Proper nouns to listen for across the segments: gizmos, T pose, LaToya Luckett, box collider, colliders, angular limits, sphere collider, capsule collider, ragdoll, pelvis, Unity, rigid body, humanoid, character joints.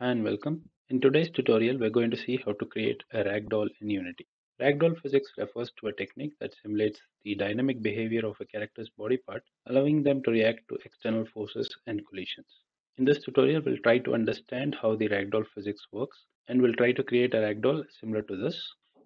And welcome. In today's tutorial, we're going to see how to create a ragdoll in Unity. Ragdoll physics refers to a technique that simulates the dynamic behavior of a character's body part, allowing them to react to external forces and collisions. In this tutorial, we'll try to understand how the ragdoll physics works, and we'll try to create a ragdoll similar to this.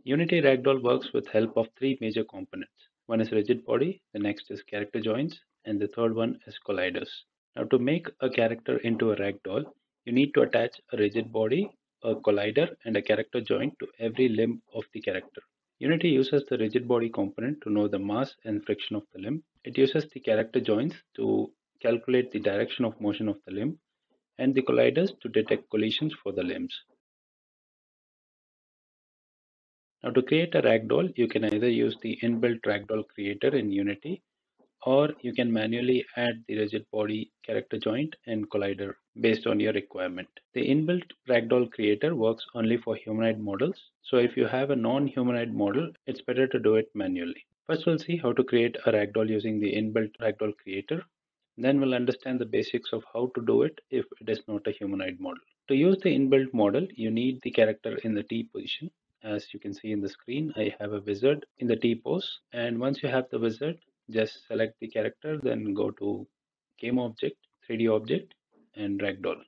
Unity ragdoll works with help of three major components. One is rigid body, the next is character joints, and the third one is colliders. Now, to make a character into a ragdoll, you need to attach a rigid body, a collider, and a character joint to every limb of the character. Unity uses the rigid body component to know the mass and friction of the limb. It uses the character joints to calculate the direction of motion of the limb, and the colliders to detect collisions for the limbs. Now, to create a ragdoll, you can either use the inbuilt ragdoll creator in Unity, or you can manually add the rigid body, character joint, and collider based on your requirement. The inbuilt ragdoll creator works only for humanoid models, so if you have a non-humanoid model, it's better to do it manually. First, we'll see how to create a ragdoll using the inbuilt ragdoll creator. Then we'll understand the basics of how to do it if it is not a humanoid model. To use the inbuilt model, you need the character in the T position. As you can see in the screen, I have a wizard in the T pose, and once you have the wizard, just select the character, then go to Game Object, 3D Object, and Ragdoll.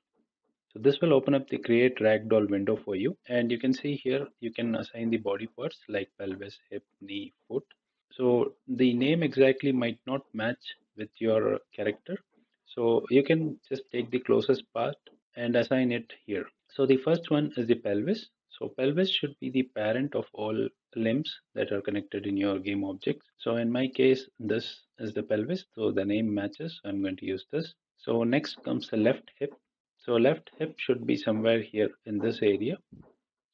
So this will open up the Create Ragdoll window for you. And you can see here, you can assign the body parts like pelvis, hip, knee, foot. So the name exactly might not match with your character, so you can just take the closest part and assign it here. So the first one is the pelvis. So pelvis should be the parent of all limbs that are connected in your game objects. So in my case, this is the pelvis, so the name matches, so I'm going to use this. So next comes the left hip. So left hip should be somewhere here in this area.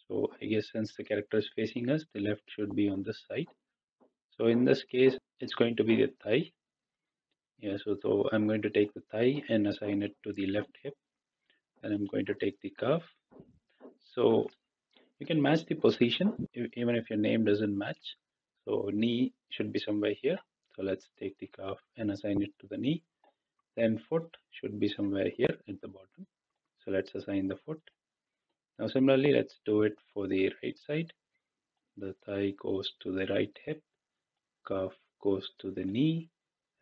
So I guess since the character is facing us, the left should be on this side. So in this case, it's going to be the thigh. Yeah, so I'm going to take the thigh and assign it to the left hip. And I'm going to take the calf. So you can match the position even if your name doesn't match. So knee should be somewhere here. So let's take the calf and assign it to the knee. Then foot should be somewhere here at the bottom. So let's assign the foot. Now similarly, let's do it for the right side. The thigh goes to the right hip, calf goes to the knee,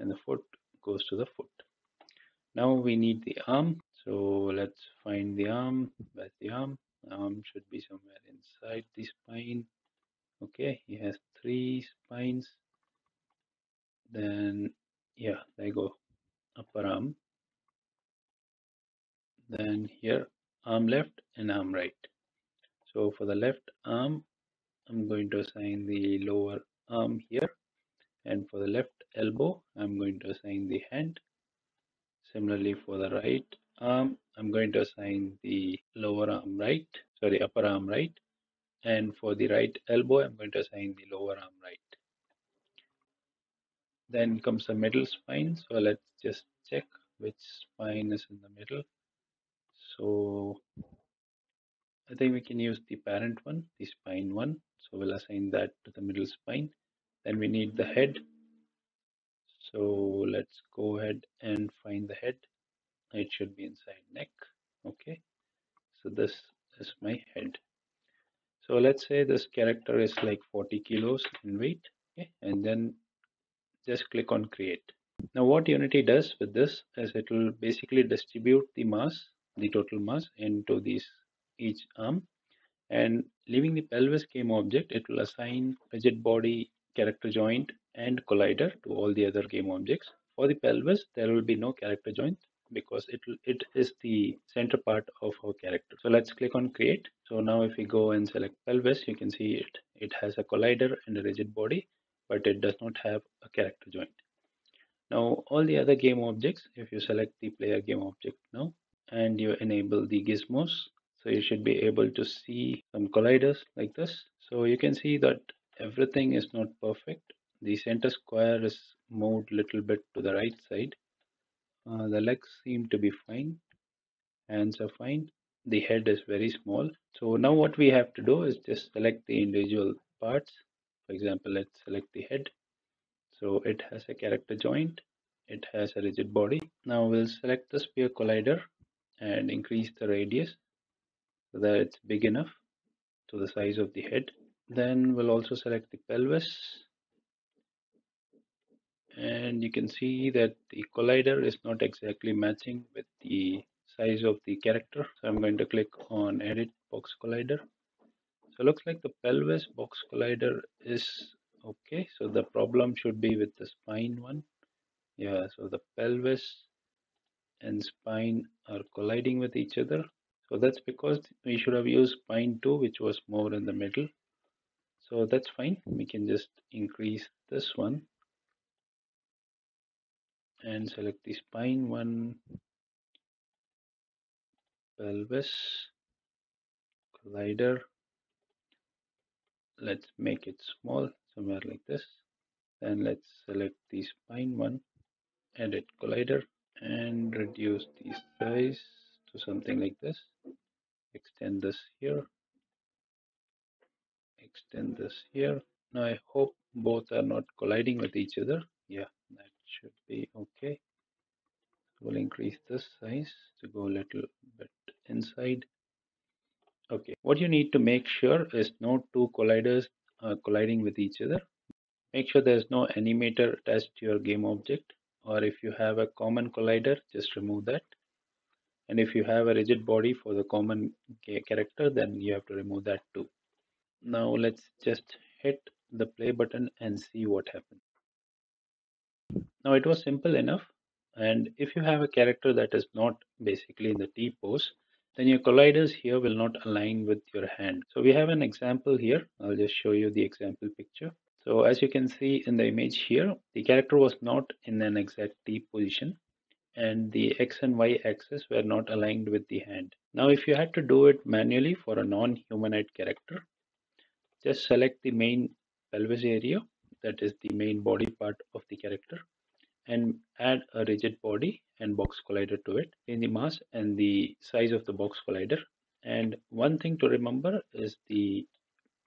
and the foot goes to the foot. Now we need the arm. So let's find the arm. Where's the arm? Arm should be somewhere inside the spine. Okay, he has three spines. Then yeah, there you go, upper arm. Then here, arm left and arm right. So for the left arm, I'm going to assign the lower arm here, and for the left elbow, I'm going to assign the hand. Similarly for the right arm, I'm going to assign the upper arm right, and for the right elbow, I'm going to assign the lower arm right. Then comes the middle spine. So let's just check which spine is in the middle. So I think we can use the parent one, the spine one. So we'll assign that to the middle spine. Then we need the head. So let's go ahead and find the head. It should be inside neck. Okay, so this is my head. So let's say this character is like 40 kilos in weight. Okay, and then just click on create. Now what Unity does with this is it will basically distribute the mass, the total mass, into these each arm, and leaving the pelvis game object, it will assign rigid body, character joint, and collider to all the other game objects. For the pelvis, there will be no character joint, because it is the center part of our character. So let's click on create. So now if we go and select pelvis, you can see it has a collider and a rigid body, but it does not have a character joint. Now all the other game objects, if you select the player game object now and you enable the gizmos, so you should be able to see some colliders like this. So you can see that everything is not perfect. The center square is moved little bit to the right side. The legs seem to be fine, hands are fine, the head is very small. So now what we have to do is just select the individual parts. For example, let's select the head. So it has a character joint, it has a rigid body. Now we'll select the sphere collider and increase the radius. whether it's big enough to the size of the head. Then we'll also select the pelvis, and you can see that the collider is not exactly matching with the size of the character, so I'm going to click on edit box collider. So it looks like the pelvis box collider is okay, so the problem should be with the spine one. Yeah, so the pelvis and spine are colliding with each other, so that's because we should have used spine 2, which was more in the middle. So that's fine, we can just increase this one and select the spine one, pelvis collider. Let's make it small, somewhere like this, and let's select the spine one, edit collider, and reduce the size to something like this. Extend this here, extend this here. Now I hope both are not colliding with each other. Yeah, that should be okay. We'll increase this size to go a little bit inside. Okay, what you need to make sure is no two colliders are colliding with each other. Make sure there's no animator attached to your game object, or if you have a common collider, just remove that. And if you have a rigid body for the common character, then you have to remove that too. Now let's just hit the play button and see what happens. Now it was simple enough, and if you have a character that is not basically in the T pose, then your colliders here will not align with your hand. So we have an example here. I'll just show you the example picture. So as you can see in the image here, the character was not in an exact T position, and the X and Y axis were not aligned with the hand. Now if you had to do it manually for a non-humanoid character, just select the main pelvis area, that is the main body part of the character, and add a rigid body and box collider to it. Change the mass and the size of the box collider. And one thing to remember is the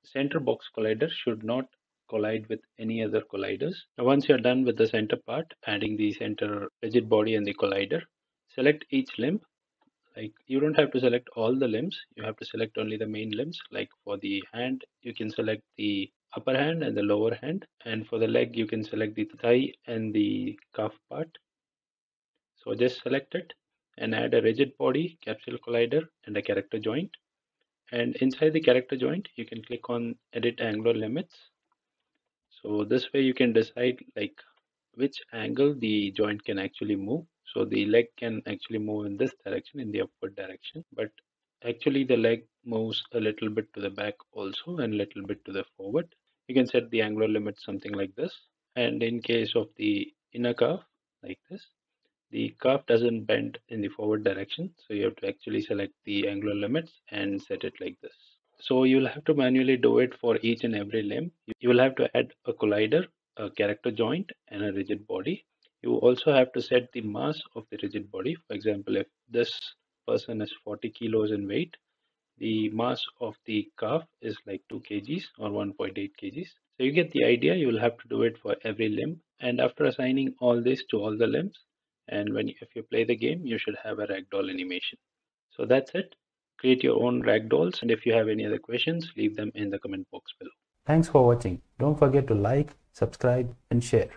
center box collider should not collide with any other colliders. Now once you're done with the center part, adding the center rigid body and the collider, select each limb. Like, you don't have to select all the limbs, you have to select only the main limbs. Like for the hand, you can select the upper hand and the lower hand, and for the leg you can select the thigh and the calf part. So just select it and add a rigid body, capsule collider, and a character joint. And inside the character joint you can click on edit angular limits. So this way you can decide like which angle the joint can actually move. So the leg can actually move in this direction, in the upward direction, but actually the leg moves a little bit to the back also and a little bit to the forward. You can set the angular limit something like this. And in case of the inner calf, like this, the calf doesn't bend in the forward direction, so you have to actually select the angular limits and set it like this. So you will have to manually do it for each and every limb. You will have to add a collider, a character joint, and a rigid body. You also have to set the mass of the rigid body. For example, if this person is 40 kilos in weight, the mass of the calf is like 2 kgs or 1.8 kgs. So you get the idea. You will have to do it for every limb, and after assigning all this to all the limbs, and if you play the game, you should have a ragdoll animation. So that's it. Create your own ragdolls, and if you have any other questions, leave them in the comment box below. Thanks for watching. Don't forget to like, subscribe, and share.